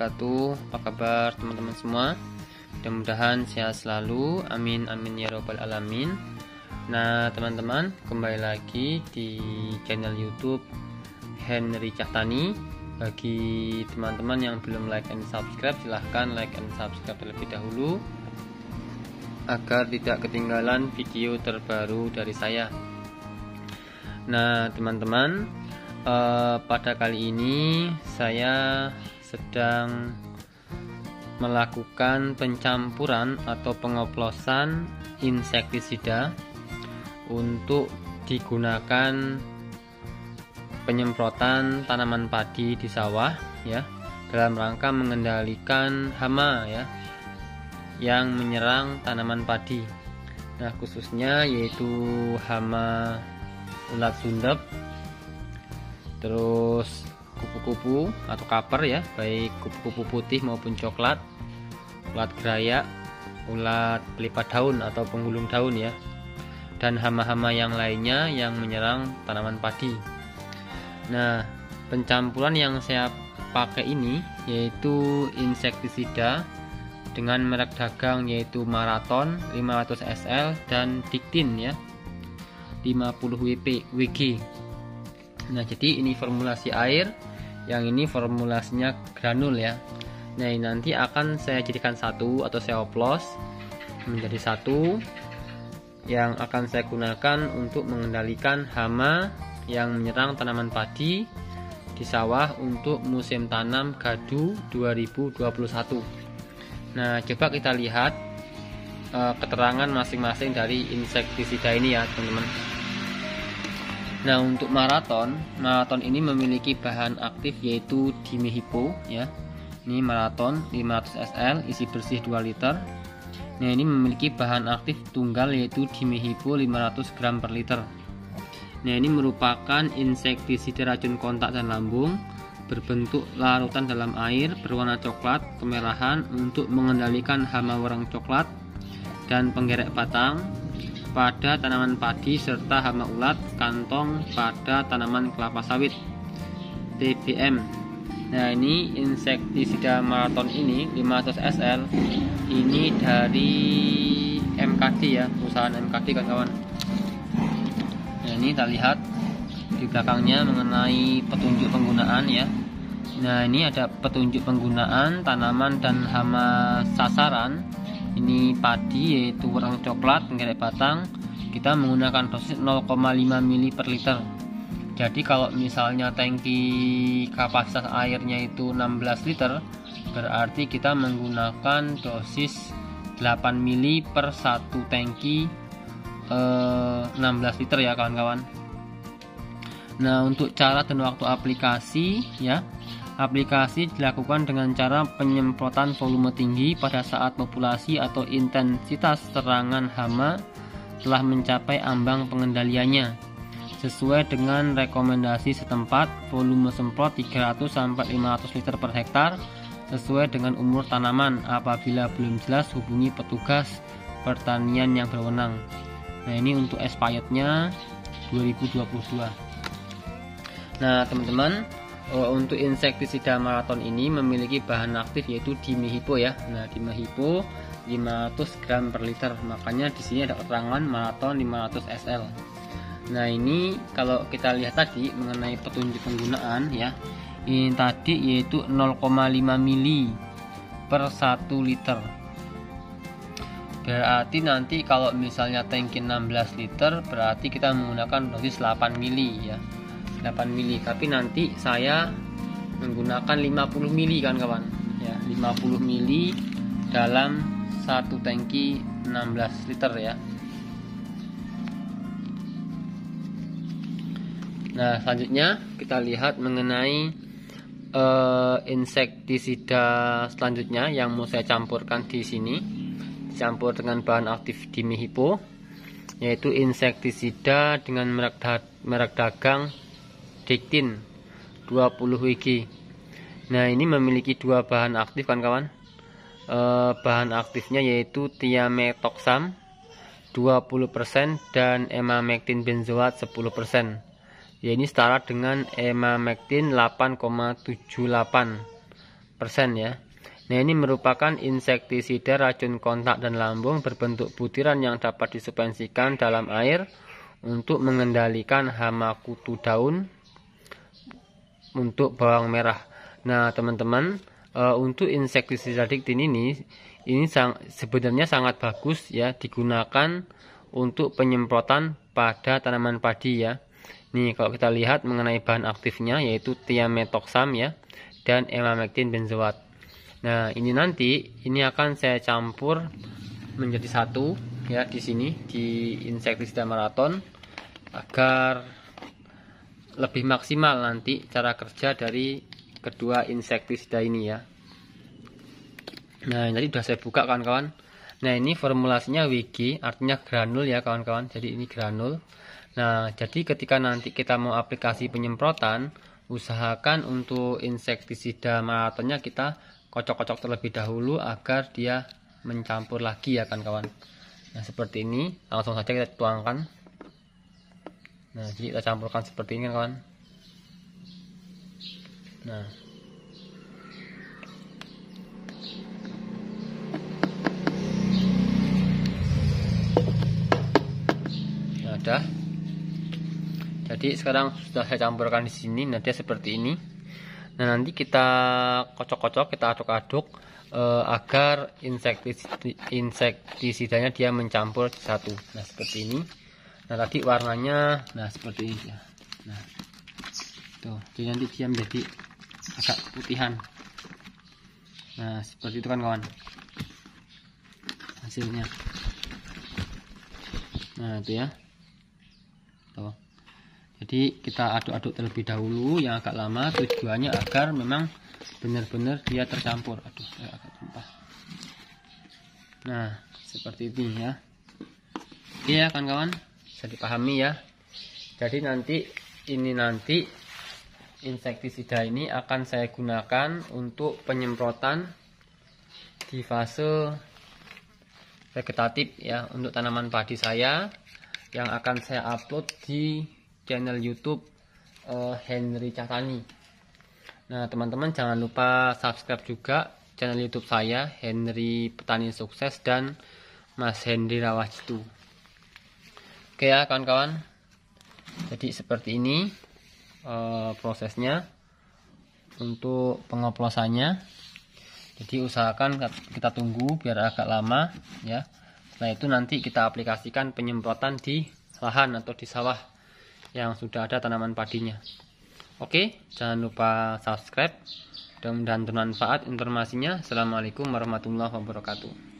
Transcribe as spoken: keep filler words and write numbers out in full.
wabarakatuh. Apa kabar teman-teman semua? Mudah-mudahan sehat selalu. Amin amin ya robbal alamin. Nah teman-teman, kembali lagi di channel YouTube Henry Cah Tani. Bagi teman-teman yang belum like and subscribe, silahkan like and subscribe terlebih dahulu agar tidak ketinggalan video terbaru dari saya. Nah teman-teman, eh, pada kali ini saya sedang melakukan pencampuran atau pengoplosan insektisida untuk digunakan penyemprotan tanaman padi di sawah, ya, dalam rangka mengendalikan hama, ya, yang menyerang tanaman padi. Nah khususnya yaitu hama ulat sundep, terus kupu-kupu atau kaper, ya, baik kupu-kupu putih maupun coklat, ulat gerayak, ulat pelipat daun atau penggulung daun, ya, dan hama-hama yang lainnya yang menyerang tanaman padi. Nah pencampuran yang saya pakai ini yaitu insektisida dengan merek dagang yaitu Marathon lima ratus S L dan Diktin, ya, lima puluh W G. Nah jadi ini formulasi air, yang ini formulasinya granul, ya. Nah ini nanti akan saya jadikan satu atau saya oplos menjadi satu yang akan saya gunakan untuk mengendalikan hama yang menyerang tanaman padi di sawah untuk musim tanam gadu dua ribu dua puluh satu. Nah coba kita lihat e, keterangan masing-masing dari insektisida ini, ya teman-teman. Nah untuk maraton, maraton ini memiliki bahan aktif yaitu Dimehipo, ya. Ini maraton lima ratus S L isi bersih dua liter. Nah ini memiliki bahan aktif tunggal yaitu Dimehipo lima ratus gram per liter. Nah ini merupakan insektisida racun kontak dan lambung, berbentuk larutan dalam air, berwarna coklat kemerahan untuk mengendalikan hama wereng coklat dan penggerek batang pada tanaman padi serta hama ulat kantong pada tanaman kelapa sawit T B M. Nah ini insektisida maraton ini lima ratus S L ini dari M K T, ya, perusahaan M K T kawan-kawan. Nah ini kita lihat di belakangnya mengenai petunjuk penggunaan, ya. Nah ini ada petunjuk penggunaan tanaman dan hama sasaran. Ini padi yaitu wereng coklat penggerek batang, kita menggunakan dosis nol koma lima mili per liter. Jadi kalau misalnya tangki kapasitas airnya itu enam belas liter, berarti kita menggunakan dosis delapan mili per satu tangki eh, enam belas liter, ya kawan-kawan. Nah untuk cara dan waktu aplikasi, ya, aplikasi dilakukan dengan cara penyemprotan volume tinggi pada saat populasi atau intensitas serangan hama telah mencapai ambang pengendaliannya sesuai dengan rekomendasi setempat. Volume semprot tiga ratus sampai lima ratus liter per hektar sesuai dengan umur tanaman. Apabila belum jelas, hubungi petugas pertanian yang berwenang. Nah ini untuk expirednya dua ribu dua puluh dua. Nah teman-teman, untuk insektisida maraton ini memiliki bahan aktif yaitu Dimehipo, ya. Nah Dimehipo lima ratus gram per liter, makanya di sini ada keterangan maraton lima ratus S L. Nah ini kalau kita lihat tadi mengenai petunjuk penggunaan, ya, ini tadi yaitu nol koma lima mili per satu liter. Berarti nanti kalau misalnya tangki enam belas liter, berarti kita menggunakan dosis delapan mili, ya, delapan mili. Tapi nanti saya menggunakan lima puluh mili kan kawan, ya, lima puluh mili dalam satu tangki enam belas liter, ya. Nah selanjutnya kita lihat mengenai uh, insektisida selanjutnya yang mau saya campurkan di sini, dicampur dengan bahan aktif Dimehipo, yaitu insektisida dengan merek, da merek dagang Diktin dua puluh W G. Nah ini memiliki dua bahan aktif kan kawan. E, bahan aktifnya yaitu Tiametoxam dua puluh persen dan Emamectin benzoat sepuluh persen. Ya ini setara dengan Emamectin delapan koma tujuh delapan ya. Nah, ini merupakan insektisida racun kontak dan lambung berbentuk butiran yang dapat disuspensikan dalam air untuk mengendalikan hama kutu daun untuk bawang merah. Nah, teman-teman, uh, untuk insektisida Diktin ini ini sang, sebenarnya sangat bagus ya, digunakan untuk penyemprotan pada tanaman padi ya. Nih, kalau kita lihat mengenai bahan aktifnya yaitu Tiametoxam ya dan Emamectin benzoat. Nah, ini nanti ini akan saya campur menjadi satu ya di sini di insektisida Marathon agar lebih maksimal nanti cara kerja dari kedua insektisida ini ya. Nah, ini sudah saya buka kawan-kawan. Nah, ini formulasinya W G artinya granul ya kawan-kawan. Jadi ini granul. Nah, jadi ketika nanti kita mau aplikasi penyemprotan, usahakan untuk insektisida Marathonnya kita kocok-kocok terlebih dahulu agar dia mencampur lagi ya kawan-kawan. Nah, seperti ini langsung saja kita tuangkan. Nah, jadi kita campurkan seperti ini kawan. Nah, nah udah. Jadi sekarang sudah saya campurkan di sini. Nah, dia seperti ini. Nah, nanti kita kocok-kocok, kita aduk-aduk eh, agar insektisidanya dia mencampur satu. Nah, seperti ini. Nah, tadi warnanya nah seperti ini ya. Nah. Tuh, jadi nanti dia menjadi agak putihan. Nah, seperti itu kan kawan. Hasilnya. Nah, itu ya. Tuh. Jadi kita aduk-aduk terlebih dahulu yang agak lama, tujuannya agar memang benar-benar dia tercampur. Aduh, saya agak tumpah. Nah, seperti ini ya. Oke ya kawan-kawan, bisa dipahami ya. Jadi nanti ini nanti insektisida ini akan saya gunakan untuk penyemprotan di fase vegetatif ya untuk tanaman padi saya yang akan saya upload di channel YouTube uh, Henry Cah Tani. Nah, teman-teman jangan lupa subscribe juga channel YouTube saya Henry Petani Sukses dan Mas Henry Rawajitu. Oke ya kawan-kawan. Jadi seperti ini uh, prosesnya untuk pengoplosannya. Jadi usahakan kita tunggu biar agak lama ya. Setelah itu nanti kita aplikasikan penyemprotan di lahan atau di sawah yang sudah ada tanaman padinya. Oke, jangan lupa subscribe. Mudah-mudahan bermanfaat informasinya. Assalamualaikum warahmatullahi wabarakatuh.